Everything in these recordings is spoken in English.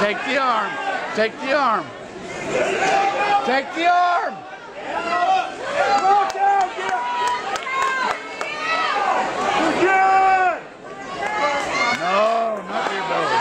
Take the arm. Take the arm. Take the arm. No, not your belly.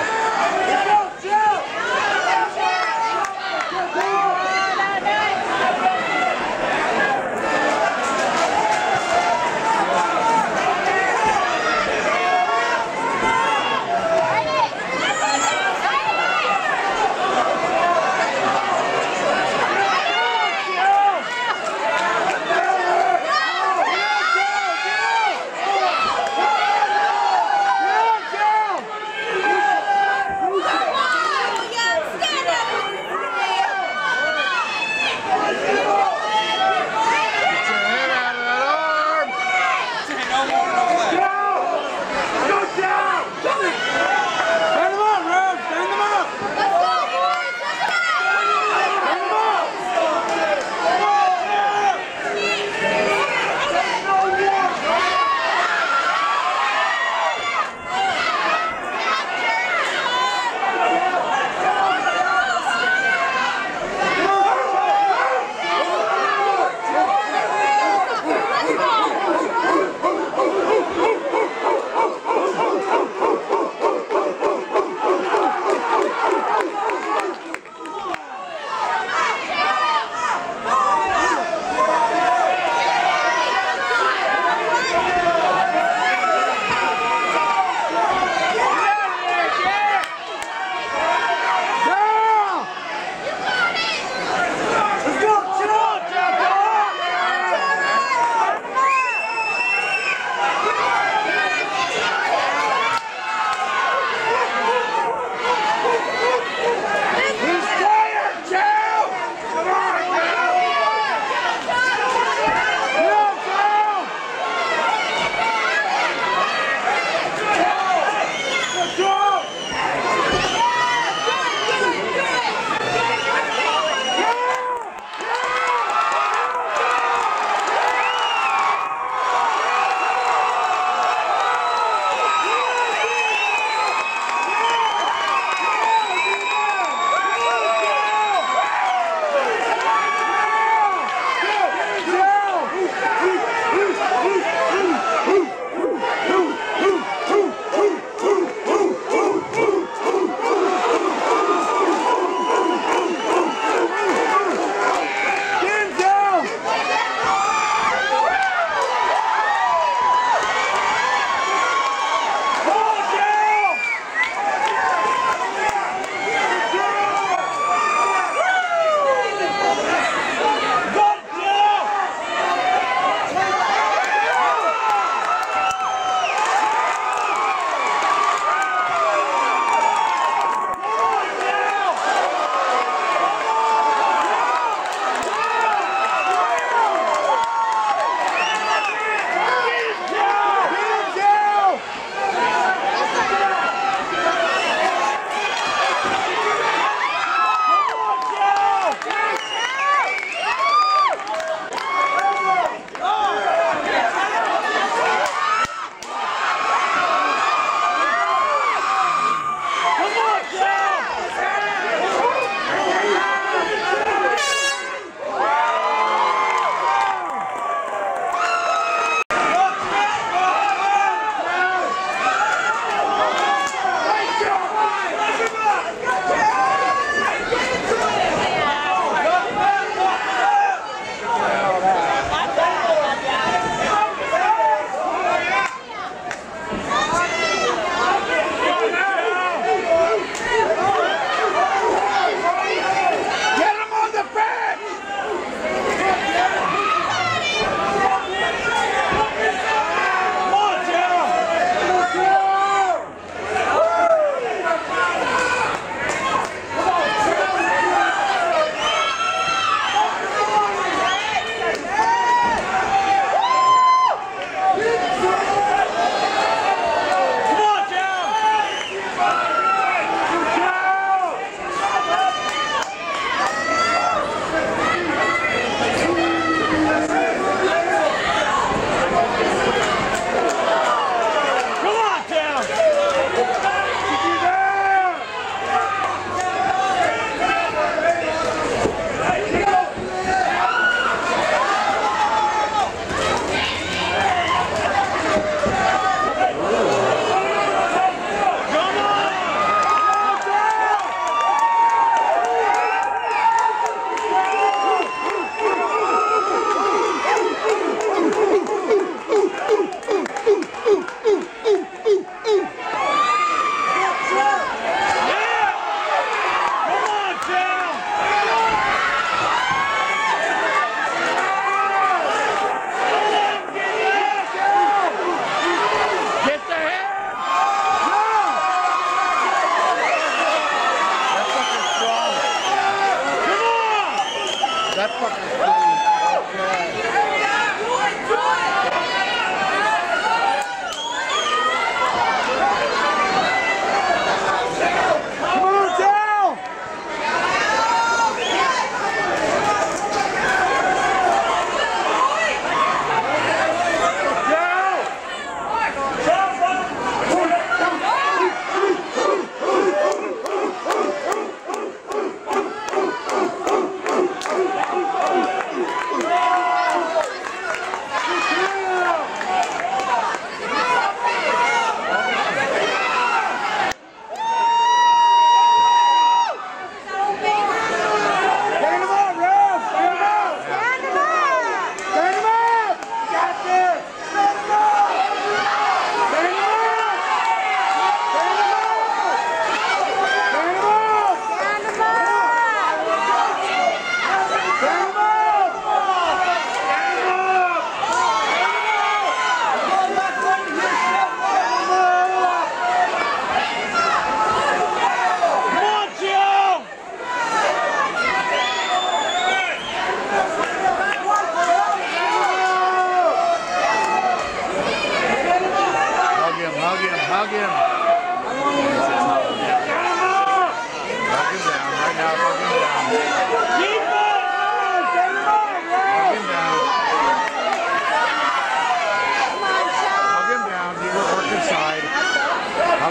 Knock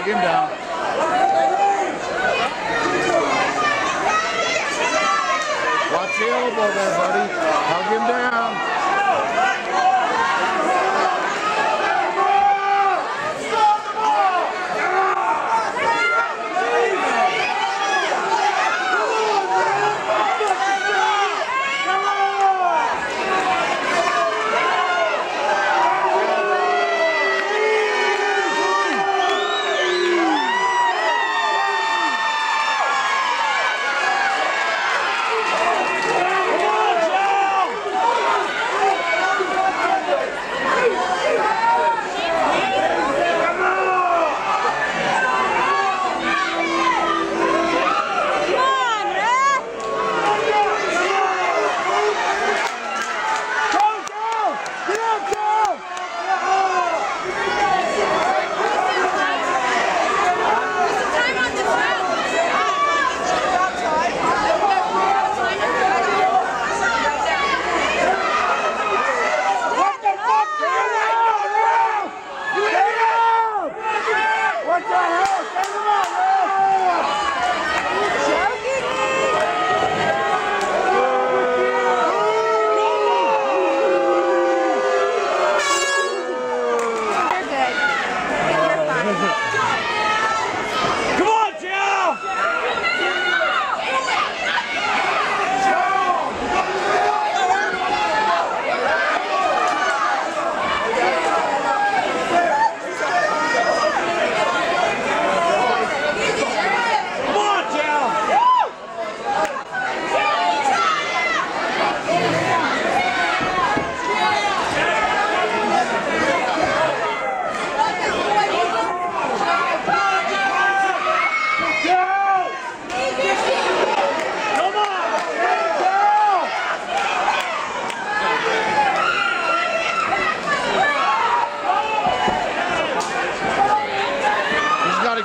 him down. Watch the elbow there, buddy. Knock him down.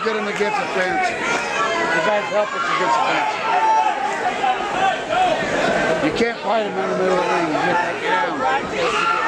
Get him against the fence. You guys help us against the fence. You can't fight him in the middle of the ring. You get down.